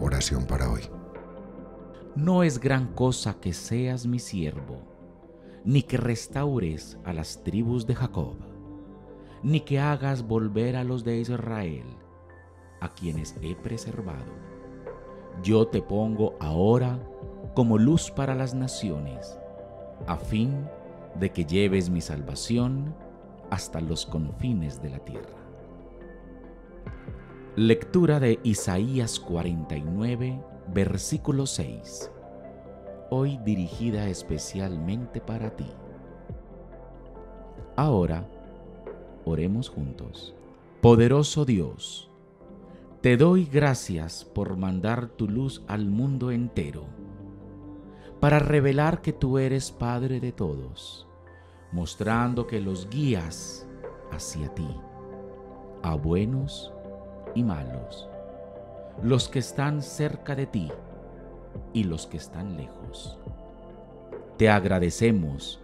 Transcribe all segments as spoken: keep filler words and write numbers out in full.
Oración para hoy. No es gran cosa que seas mi siervo, ni que restaures a las tribus de Jacob, ni que hagas volver a los de Israel, a quienes he preservado. Yo te pongo ahora como luz para las naciones, a fin de que lleves mi salvación hasta los confines de la tierra. Lectura de Isaías cuarenta y nueve, versículo seis. Hoy dirigida especialmente para ti. Ahora, oremos juntos. Poderoso Dios, te doy gracias por mandar tu luz al mundo entero, para revelar que tú eres Padre de todos, mostrando que los guías hacia ti, a buenos y malos, los que están cerca de ti y los que están lejos. Te agradecemos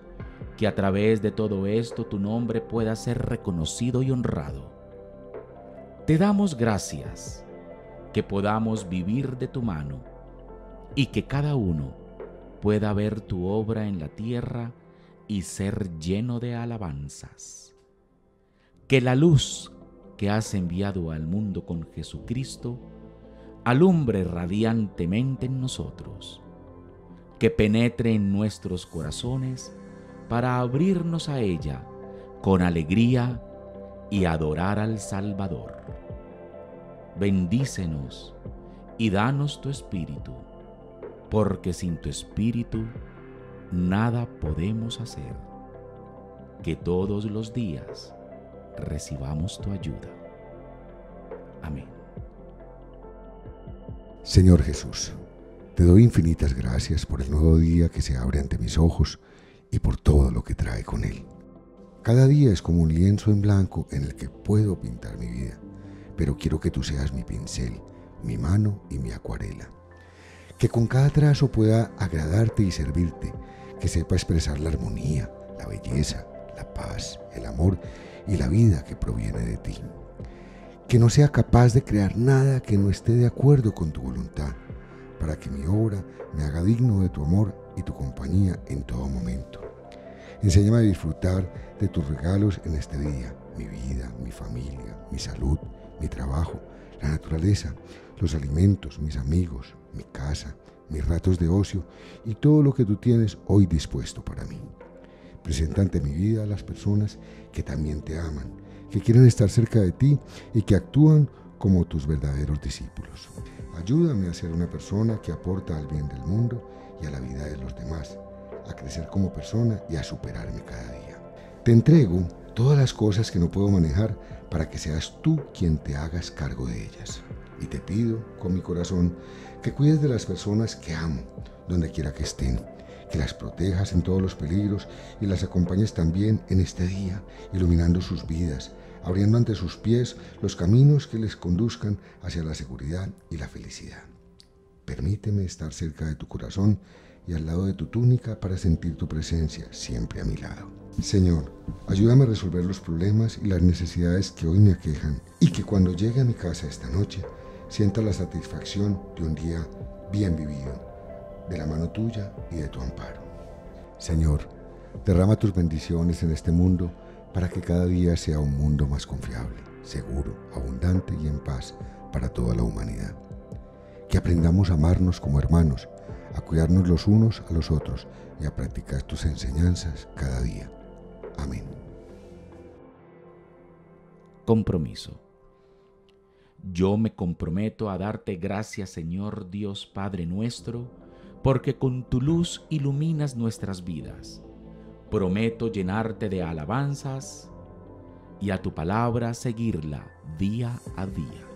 que a través de todo esto tu nombre pueda ser reconocido y honrado. Te damos gracias que podamos vivir de tu mano y que cada uno pueda ver tu obra en la tierra y ser lleno de alabanzas. Que la luz que has enviado al mundo con Jesucristo alumbre radiantemente en nosotros, que penetre en nuestros corazones para abrirnos a ella con alegría y adorar al Salvador. Bendícenos y danos tu Espíritu, porque sin tu Espíritu nada podemos hacer. Que todos los días recibamos tu ayuda. Amén. Señor Jesús, te doy infinitas gracias por el nuevo día que se abre ante mis ojos y por todo lo que trae con él. Cada día es como un lienzo en blanco en el que puedo pintar mi vida, pero quiero que tú seas mi pincel, mi mano y mi acuarela. Que con cada trazo pueda agradarte y servirte, que sepa expresar la armonía, la belleza, la paz, el amor y la vida que proviene de ti. Que no sea capaz de crear nada que no esté de acuerdo con tu voluntad, para que mi obra me haga digno de tu amor y tu compañía en todo momento. Enséñame a disfrutar de tus regalos en este día: mi vida, mi familia, mi salud, mi trabajo, la naturaleza, los alimentos, mis amigos, mi casa, mis ratos de ocio y todo lo que tú tienes hoy dispuesto para mí. Presenta ante mi vida a las personas que también te aman, que quieren estar cerca de ti y que actúan como tus verdaderos discípulos. Ayúdame a ser una persona que aporta al bien del mundo y a la vida de los demás, a crecer como persona y a superarme cada día. Te entrego todas las cosas que no puedo manejar para que seas tú quien te hagas cargo de ellas. Y te pido con mi corazón que cuides de las personas que amo, donde quiera que estén, que las protejas en todos los peligros y las acompañes también en este día, iluminando sus vidas, abriendo ante sus pies los caminos que les conduzcan hacia la seguridad y la felicidad. Permíteme estar cerca de tu corazón y al lado de tu túnica para sentir tu presencia siempre a mi lado. Señor, ayúdame a resolver los problemas y las necesidades que hoy me aquejan y que cuando llegue a mi casa esta noche sienta la satisfacción de un día bien vivido, de la mano tuya y de tu amparo. Señor, derrama tus bendiciones en este mundo para que cada día sea un mundo más confiable, seguro, abundante y en paz para toda la humanidad. Que aprendamos a amarnos como hermanos, a cuidarnos los unos a los otros y a practicar tus enseñanzas cada día. Amén. Compromiso. Yo me comprometo a darte gracias, Señor Dios Padre nuestro, porque con tu luz iluminas nuestras vidas. Prometo llenarte de alabanzas y a tu palabra seguirla día a día.